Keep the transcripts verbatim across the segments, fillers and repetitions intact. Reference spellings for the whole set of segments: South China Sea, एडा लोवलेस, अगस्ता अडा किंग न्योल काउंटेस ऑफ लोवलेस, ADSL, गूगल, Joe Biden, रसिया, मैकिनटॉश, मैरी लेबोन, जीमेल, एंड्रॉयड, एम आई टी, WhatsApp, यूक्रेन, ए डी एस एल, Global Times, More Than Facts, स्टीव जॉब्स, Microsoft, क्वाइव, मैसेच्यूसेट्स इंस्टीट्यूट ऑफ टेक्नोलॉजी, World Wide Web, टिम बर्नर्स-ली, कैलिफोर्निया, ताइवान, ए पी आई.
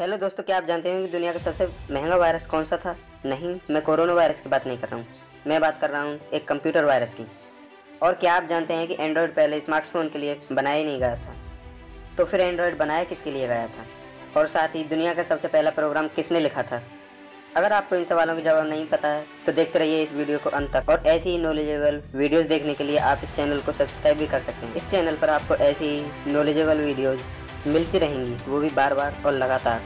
Hello दोस्तों, क्या आप जानते हैं कि दुनिया का सबसे महंगा वायरस कौन सा था? नहीं, मैं कोरोना वायरस की बात नहीं कर रहा हूँ, मैं बात कर रहा हूँ एक कंप्यूटर वायरस की। और क्या आप जानते हैं कि एंड्रॉयड पहले स्मार्टफोन के लिए बनाया ही नहीं गया था, तो फिर एंड्रॉयड बनाया किसके लिए गया था? और साथ ही दुनिया का सबसे पहला प्रोग्राम किसने लिखा था? अगर आपको इन सवालों के जवाब नहीं पता है तो देखते रहिए इस वीडियो को अंत तक। और ऐसी ही नॉलेजेबल वीडियोस देखने के लिए आप इस चैनल को सब्सक्राइब भी कर सकते हैं। इस चैनल पर आपको ऐसी ही नॉलेजेबल वीडियोस मिलती रहेंगी, वो भी बार बार और लगातार।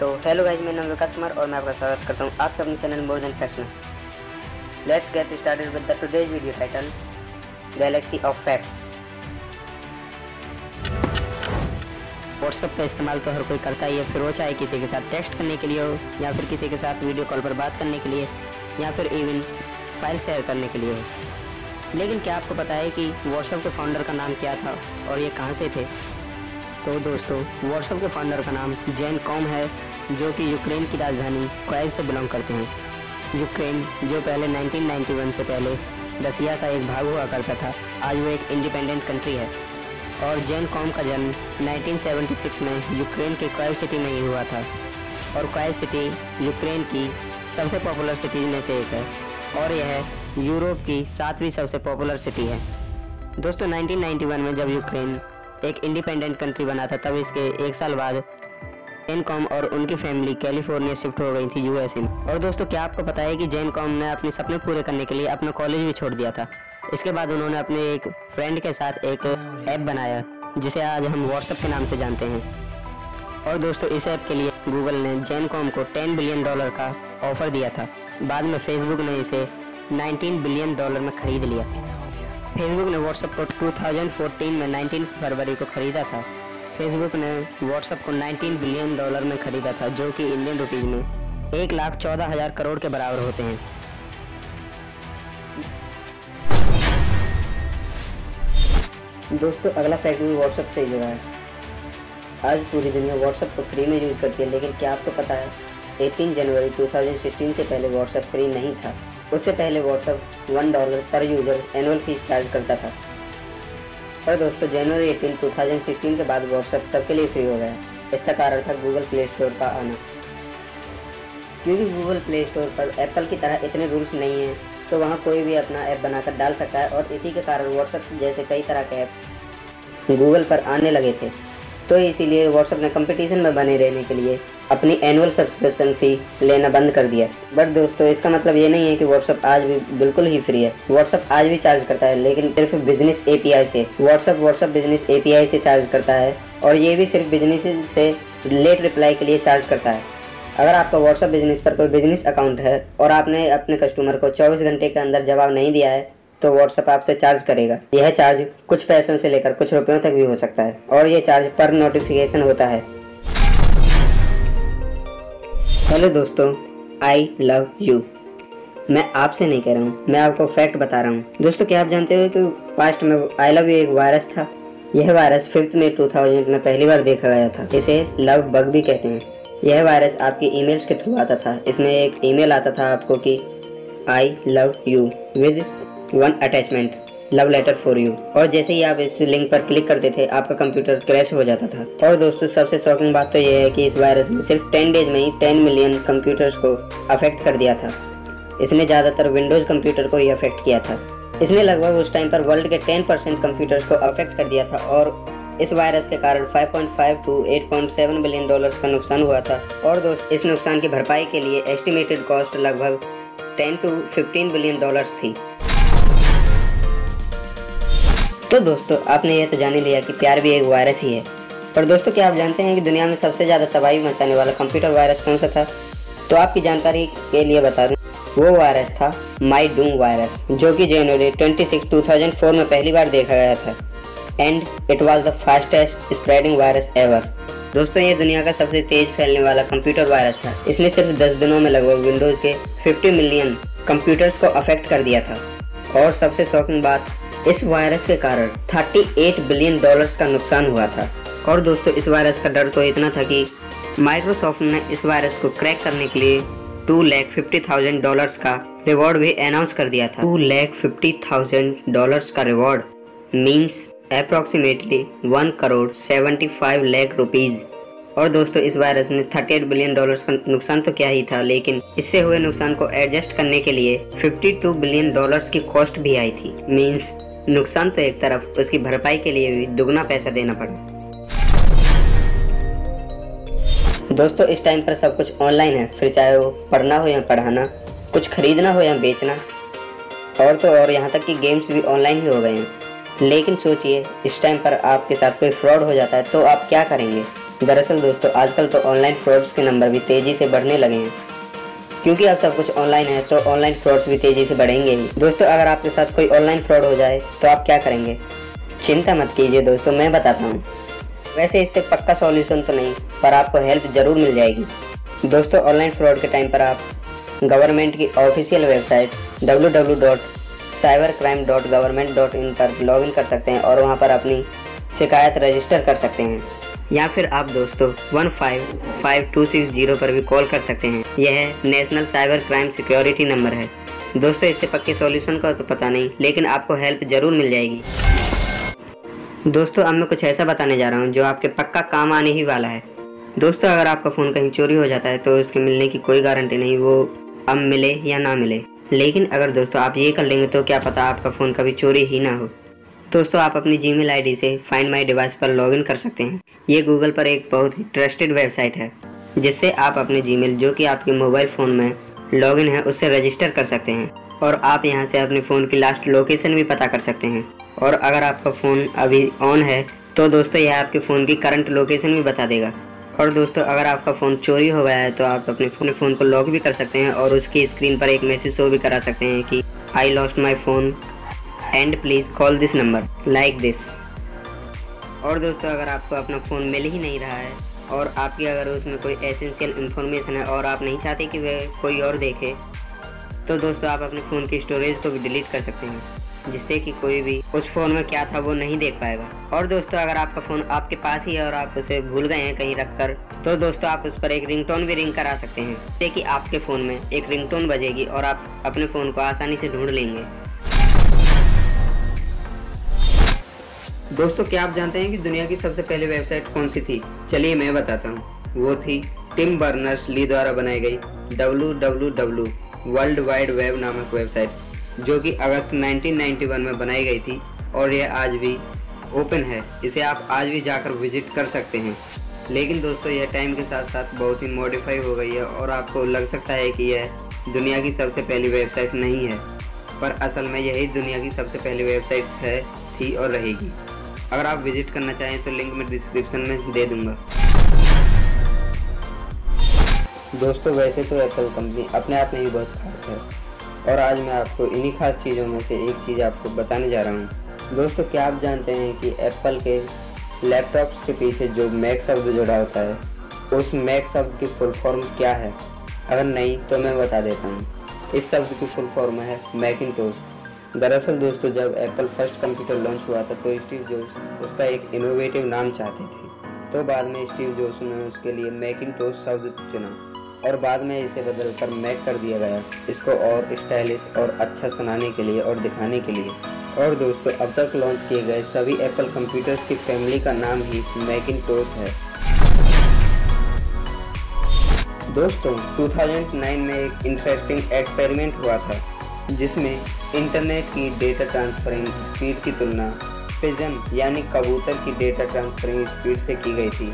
तो हेलो गाइस, मेरा नाम विकास कुमार और मैं आपका स्वागत करता हूँ आपके अपने चैनल मोर देन फैक्ट्स में। Let's get started with the today's video title galaxy of facts. WhatsApp का इस्तेमाल तो हर कोई करता ही है, फिर वो चाहे किसी के साथ टेक्स्ट करने के लिए हो या फिर किसी के साथ वीडियो कॉल पर बात करने के लिए या फिर इवन फाइल शेयर करने के लिए हो। लेकिन क्या आपको पता है कि व्हाट्सएप के फाउंडर का नाम क्या था और ये कहाँ से थे? तो दोस्तों, व्हाट्सएप के फाउंडर का नाम जैन कॉम है, जो कि यूक्रेन की राजधानी क्वाइव से बिलोंग करते हैं। यूक्रेन जो पहले नाइनटीन नाइंटी वन से पहले रसिया का एक भाग हुआ करता था, आज वो एक इंडिपेंडेंट कंट्री है। और जैन कॉम का जन्म नाइनटीन सेवेंटी सिक्स में यूक्रेन के क्वाइव सिटी में ही हुआ था। और क्वाइव सिटी यूक्रेन की सबसे पॉपुलर सिटीज में से एक है और यह यूरोप की सातवीं सबसे पॉपुलर सिटी है। दोस्तों, नाइनटीन नाइंटी वन में जब यूक्रेन एक इंडिपेंडेंट कंट्री बना था, तब इसके एक साल बाद जैन कॉम और उनकी फैमिली कैलिफोर्निया शिफ्ट हो गई थी यूएस में। और दोस्तों, क्या आपको पता है कि जैन कॉम ने अपने सपने पूरे करने के लिए अपना कॉलेज भी छोड़ दिया था? इसके बाद उन्होंने अपने एक फ्रेंड के साथ एक ऐप बनाया जिसे आज हम व्हाट्सएप के नाम से जानते हैं। और दोस्तों, इस ऐप के लिए गूगल ने जैन कॉम को टेन बिलियन डॉलर का ऑफर दिया था। बाद में फेसबुक ने इसे नाइनटीन बिलियन डॉलर में खरीद लिया। फेसबुक ने व्हाट्सएप को टू थाउजेंड फोर्टीन में उन्नीस फरवरी को खरीदा था। फेसबुक ने व्हाट्सएप को नाइनटीन बिलियन डॉलर में खरीदा था, जो कि इंडियन रुपीज़ में एक लाख चौदह हज़ार करोड़ के बराबर होते हैं। दोस्तों, अगला फैक्ट भी व्हाट्सएप से ही जुड़ा है। आज पूरी दुनिया व्हाट्सएप को फ्री में यूज़ करती है, लेकिन क्या आपको पता है अठारह जनवरी दो हज़ार सोलह से पहले व्हाट्सएप फ्री नहीं था। उससे पहले WhatsApp one dollar per user annual fees charge करता था। और दोस्तों, जनवरी अठारह दो हज़ार सोलह के बाद व्हाट्सएप सबके लिए फ्री हो गया। इसका कारण था गूगल प्ले स्टोर का आना। क्योंकि गूगल प्ले स्टोर पर एप्पल की तरह इतने रूल्स नहीं हैं, तो वहाँ कोई भी अपना ऐप बनाकर डाल सकता है। और इसी के कारण व्हाट्सएप जैसे कई तरह के ऐप्स गूगल पर आने लगे थे। तो इसीलिए व्हाट्सएप ने कंपटीशन में बने रहने के लिए अपनी एनुअल सब्सक्रिप्शन फ़ी लेना बंद कर दिया। बट दोस्तों, इसका मतलब ये नहीं है कि व्हाट्सएप आज भी बिल्कुल ही फ्री है। व्हाट्सएप आज भी चार्ज करता है, लेकिन सिर्फ बिजनेस ए पी आई से। WhatsApp WhatsApp business ए पी आई से चार्ज करता है, और ये भी सिर्फ बिजनेस से लेट रिप्लाई के लिए चार्ज करता है। अगर आपका व्हाट्सएप बिजनेस पर कोई बिजनेस अकाउंट है और आपने अपने कस्टमर को चौबीस घंटे के अंदर जवाब नहीं दिया है, तो व्हाट्सएप आपसे चार्ज करेगा। यह चार्ज कुछ पैसों से लेकर कुछ रुपयों तक भी हो सकता है, और यह चार्ज पर नोटिफिकेशन होता है। हेलो दोस्तों, आई लव यू मैं आपसे नहीं कह रहा हूँ, मैं आपको फैक्ट बता रहा हूँ। दोस्तों, क्या आप जानते हो कि पास्ट में आई लव यू एक वायरस था? यह वायरस फिफ्थ में टू थाउजेंड में पहली बार देखा गया था। इसे लव बग भी कहते हैं। यह वायरस आपकी ईमेल्स के थ्रू आता था। इसमें एक ईमेल आता था आपको कि I love you with one attachment love letter for you. और जैसे ही आप इस लिंक पर क्लिक करते थे, आपका कंप्यूटर क्रैश हो जाता था। और दोस्तों, सबसे शॉकिंग बात तो यह है कि इस वायरस ने सिर्फ टेन डेज में ही टेन मिलियन कंप्यूटर्स को अफेक्ट कर दिया था। इसने ज़्यादातर विंडोज़ कंप्यूटर को ही अफेक्ट किया था। इसने लगभग उस टाइम पर वर्ल्ड के टेन परसेंट कंप्यूटर्स को अफेक्ट कर दिया था। और इस वायरस के कारण five point five to eight point seven billion dollars का नुकसान हुआ था। और दोस्तों, इस नुकसान की भरपाई के लिए एस्टिमेटेड कॉस्ट लगभग ten to fifteen billion dollars थी। तो दोस्तों, आपने ये तो जान ही लिया कि प्यार भी एक वायरस ही है। पर दोस्तों, क्या आप जानते हैं कि दुनिया में सबसे ज़्यादा तबाही मचाने वाला कंप्यूटर वायरस कौन सा था? तो आपकी जानकारी के लिए बता दूँ, वो वायरस था माईडूम वायरस, जो कि जनवरी ट्वेंटी सिक्स दो हज़ार चार में पहली बार देखा गया था। And it was the fastest spreading virus ever. दोस्तों, ये दुनिया का सबसे तेज फैलने वाला कंप्यूटर वायरस था। इसने सिर्फ दस दिनों में लगभग विंडोज़ के पचास मिलियन कंप्यूटर्स को अफेक्ट कर दिया था। और सबसे शॉकिंग बात, इस वायरस के कारण अड़तीस बिलियन डॉलर्स का नुकसान हुआ था। और दोस्तों, इस वायरस का डर तो इतना था कि माइक्रोसॉफ्ट ने इस वायरस को क्रैक करने के लिए two lakh fifty thousand dollars का रिवॉर्ड भी अनाउंस कर दिया था। Two lakh fifty thousand dollars का reward means approximately one crore seventy five lakh rupees. और दोस्तों इस वायरस में अड़तीस बिलियन डॉलर्स का नुकसान तो क्या ही था, लेकिन इससे हुए नुकसान को एडजस्ट करने के लिए बावन बिलियन डॉलर्स की कॉस्ट भी आई थी। मीन्स नुकसान तो एक तरफ, उसकी भरपाई के लिए भी दुगना पैसा देना पड़ा। दोस्तों इस टाइम पर सब कुछ ऑनलाइन है, फिर चाहे वो पढ़ना हो या पढ़ाना, कुछ खरीदना हो या बेचना, और तो और यहाँ तक कि गेम्स भी ऑनलाइन ही हो गए हैं। लेकिन सोचिए इस टाइम पर आपके साथ कोई फ्रॉड हो जाता है तो आप क्या करेंगे। दरअसल दोस्तों आजकल तो ऑनलाइन फ्रॉड्स के नंबर भी तेज़ी से बढ़ने लगे हैं, क्योंकि अब सब कुछ ऑनलाइन है तो ऑनलाइन फ्रॉड्स भी तेज़ी से बढ़ेंगे ही। दोस्तों अगर आपके साथ कोई ऑनलाइन फ्रॉड हो जाए तो आप क्या करेंगे? चिंता मत कीजिए दोस्तों, मैं बताता हूँ। वैसे इससे पक्का सॉल्यूशन तो नहीं, पर आपको हेल्प ज़रूर मिल जाएगी। दोस्तों ऑनलाइन फ्रॉड के टाइम पर आप गवर्नमेंट की official website W W W dot cyber crime dot government dot in पर लॉगिन कर सकते हैं और वहाँ पर अपनी शिकायत रजिस्टर कर सकते हैं, या फिर आप दोस्तों one five five two six zero पर भी कॉल कर सकते हैं। यह national cyber crime security number है। दोस्तों इससे पक्के सॉल्यूशन का तो पता नहीं, लेकिन आपको हेल्प ज़रूर मिल जाएगी। दोस्तों अब मैं कुछ ऐसा बताने जा रहा हूँ जो आपके पक्का काम आने ही वाला है। दोस्तों अगर आपका फ़ोन कहीं चोरी हो जाता है तो उसके मिलने की कोई गारंटी नहीं, वो अब मिले या ना मिले। लेकिन अगर दोस्तों आप ये कर लेंगे तो क्या पता आपका फ़ोन कभी चोरी ही ना हो। दोस्तों आप अपनी जीमेल आईडी से फाइंड माय डिवाइस पर लॉगिन कर सकते हैं। ये गूगल पर एक बहुत ही ट्रस्टेड वेबसाइट है, जिससे आप अपने जीमेल जो कि आपके मोबाइल फ़ोन में लॉगिन है उससे रजिस्टर कर सकते हैं, और आप यहां से अपने फ़ोन की लास्ट लोकेशन भी पता कर सकते हैं। और अगर आपका फ़ोन अभी ऑन है तो दोस्तों यह आपके फ़ोन की करंट लोकेशन भी बता देगा। और दोस्तों अगर आपका फ़ोन चोरी हो गया है तो आप अपने फ़ोन फ़ोन को लॉक भी कर सकते हैं और उसकी स्क्रीन पर एक मैसेज शो भी करा सकते हैं कि I lost my phone and please call this number like this. और दोस्तों अगर आपको अपना फ़ोन मिल ही नहीं रहा है और आपकी अगर उसमें कोई एसेंशियल इन्फॉर्मेशन है और आप नहीं चाहते कि वह कोई और देखे, तो दोस्तों आप अपने फ़ोन की स्टोरेज को भी डिलीट कर सकते हैं, जिससे कि कोई भी उस फ़ोन में क्या था वो नहीं देख पाएगा। और दोस्तों अगर आपका फ़ोन आपके पास ही है और आप उसे भूल गए हैं कहीं रख कर, तो दोस्तों आप उस पर एक रिंगटोन भी रिंग करा सकते हैं, जिससे कि आपके फ़ोन में एक रिंगटोन बजेगी और आप अपने फ़ोन को आसानी से ढूंढ लेंगे। दोस्तों क्या आप जानते हैं कि दुनिया की सबसे पहली वेबसाइट कौन सी थी? चलिए मैं बताता हूँ। वो थी टिम बर्नर्स-ली द्वारा बनाई गई W W W world wide web नामक वेबसाइट, जो कि अगस्त उन्नीस सौ इक्यानवे में बनाई गई थी और यह आज भी ओपन है। इसे आप आज भी जाकर विजिट कर सकते हैं। लेकिन दोस्तों यह टाइम के साथ साथ बहुत ही मॉडिफाई हो गई है और आपको लग सकता है कि यह दुनिया की सबसे पहली वेबसाइट नहीं है, पर असल में यही दुनिया की सबसे पहली वेबसाइट है, थी और रहेगी। अगर आप विजिट करना चाहें तो लिंक मैं डिस्क्रिप्शन में दे दूंगा। दोस्तों वैसे तो एप्पल कंपनी अपने आप में ही बहुत खास है, और आज मैं आपको इन्हीं खास चीज़ों में से एक चीज़ आपको बताने जा रहा हूँ। दोस्तों क्या आप जानते हैं कि एप्पल के लैपटॉप्स के पीछे जो मैक शब्द जुड़ा होता है, उस मैक शब्द की फुल फॉर्म क्या है? अगर नहीं तो मैं बता देता हूँ। इस शब्द की फुल फॉर्म है मैकिनटॉश। दरअसल दोस्तों जब एप्पल फर्स्ट कंप्यूटर लॉन्च हुआ था तो स्टीव जॉब्स उसका एक इनोवेटिव नाम चाहते थे, तो बाद में स्टीव जॉब्स ने उसके लिए मैकिनटॉश शब्द चुना और बाद में इसे बदलकर मैक कर दिया गया, इसको और स्टाइलिश और अच्छा सुनाने के लिए और दिखाने के लिए। और दोस्तों अब तक लॉन्च किए गए सभी एप्पल कंप्यूटर्स की फैमिली का नाम ही मैकिनटॉश है। दोस्तों दो हज़ार नौ में एक इंटरेस्टिंग एक्सपेरिमेंट हुआ था, जिसमें इंटरनेट की डेटा ट्रांसफरिंग स्पीड की तुलना पिजन यानी कबूतर की डेटा ट्रांसफरिंग स्पीड से की गई थी।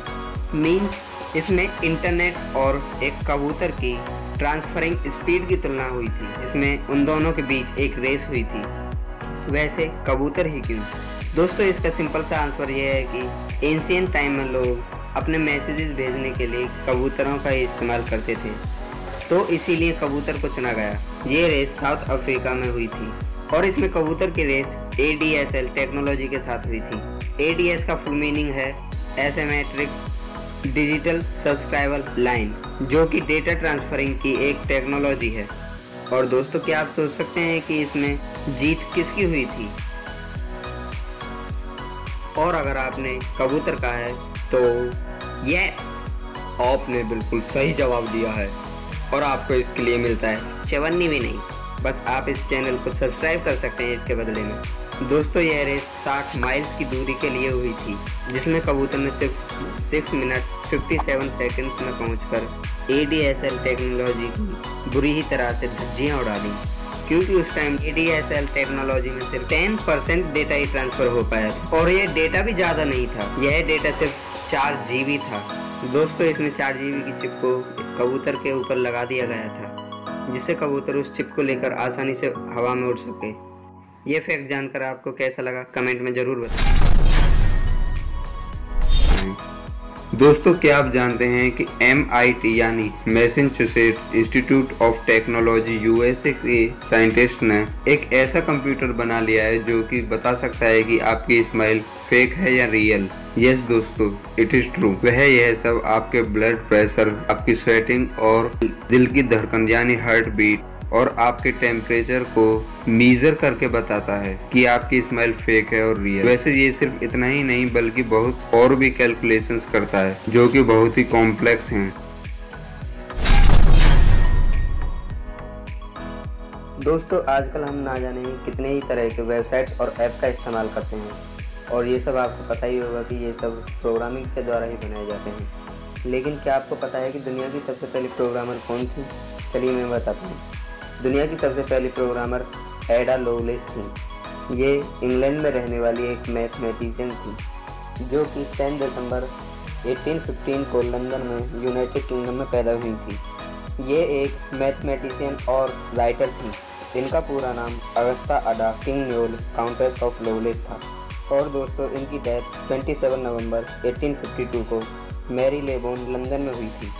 मीन्स इसमें इंटरनेट और एक कबूतर की ट्रांसफरिंग स्पीड की तुलना हुई थी, इसमें उन दोनों के बीच एक रेस हुई थी। वैसे कबूतर ही क्यों? दोस्तों इसका सिंपल सा आंसर यह है कि एंशिएंट टाइम में लोग अपने मैसेजेस भेजने के लिए कबूतरों का इस्तेमाल करते थे, तो इसीलिए कबूतर को चुना गया। ये रेस साउथ अफ्रीका में हुई थी और इसमें कबूतर की race ए डी एस एल technology के साथ हुई थी। ए डी एस का फुल मीनिंग है एसिमेट्रिक डिजिटल सब्सक्राइबर लाइन, जो कि डेटा ट्रांसफरिंग की एक टेक्नोलॉजी है। और दोस्तों क्या आप सोच सकते हैं कि इसमें जीत किसकी हुई थी? और अगर आपने कबूतर कहा है तो यह आपने बिल्कुल सही जवाब दिया है, और आपको इसके लिए मिलता है चवन्नी भी नहीं। बस आप इस चैनल को सब्सक्राइब कर सकते हैं इसके बदले में। दोस्तों यह रेस साठ माइल्स की दूरी के लिए हुई थी, जिसमें कबूतर ने सिर्फ सिक्स मिनट सत्तावन सेकंड्स में पहुंचकर ए डी एस एल technology की बुरी ही तरह से धज्जियां उड़ा दी, क्योंकि उस time ए डी एस एल technology में सिर्फ दस परसेंट डेटा ही ट्रांसफर हो पाया था। और यह डेटा भी ज़्यादा नहीं था, यह डेटा सिर्फ चार जी बी था। दोस्तों इसमें चार जी बी की चिप को कबूतर के ऊपर लगा दिया गया था, जिससे कबूतर उस चिप को लेकर आसानी से हवा में उड़ सके। ये फैक्ट जानकर आपको कैसा लगा कमेंट में ज़रूर बताएं। दोस्तों क्या आप जानते हैं कि एम आई टी यानी मैसेच्यूसेट्स इंस्टीट्यूट ऑफ टेक्नोलॉजी U S A के साइंटिस्ट ने एक ऐसा कंप्यूटर बना लिया है जो कि बता सकता है कि आपकी स्माइल फेक है या रियल। यस दोस्तों इट इज़ ट्रू। वह यह सब आपके ब्लड प्रेशर, आपकी स्वेटिंग और दिल की धड़कन यानी हार्ट बीट और आपके टेम्परेचर को मीजर करके बताता है कि आपकी स्माइल फेक है और रियल। वैसे ये सिर्फ इतना ही नहीं बल्कि बहुत और भी कैलकुलेशंस करता है जो कि बहुत ही कॉम्प्लेक्स हैं। दोस्तों आजकल हम ना जाने कितने ही तरह के वेबसाइट और ऐप का इस्तेमाल करते हैं, और ये सब आपको पता ही होगा कि ये सब प्रोग्रामिंग के द्वारा ही बनाए जाते हैं। लेकिन क्या आपको पता है कि दुनिया की सबसे पहली प्रोग्रामर कौन थी? चलिए मैं बताता हूँ। दुनिया की सबसे पहली प्रोग्रामर एडा लोवलेस थी। ये इंग्लैंड में रहने वाली एक मैथमेटिशियन थी जो कि दस दिसंबर अठारह सौ पंद्रह को लंदन में यूनाइटेड किंगडम में पैदा हुई थी। ये एक मैथमेटिशियन और राइटर थी। इनका पूरा नाम अगस्ता अडा किंग न्योल काउंटेस ऑफ लोवलेस था। और दोस्तों इनकी डेथ सत्ताईस नवंबर अठारह सौ बावन को मैरी लेबोन लंदन में हुई थी।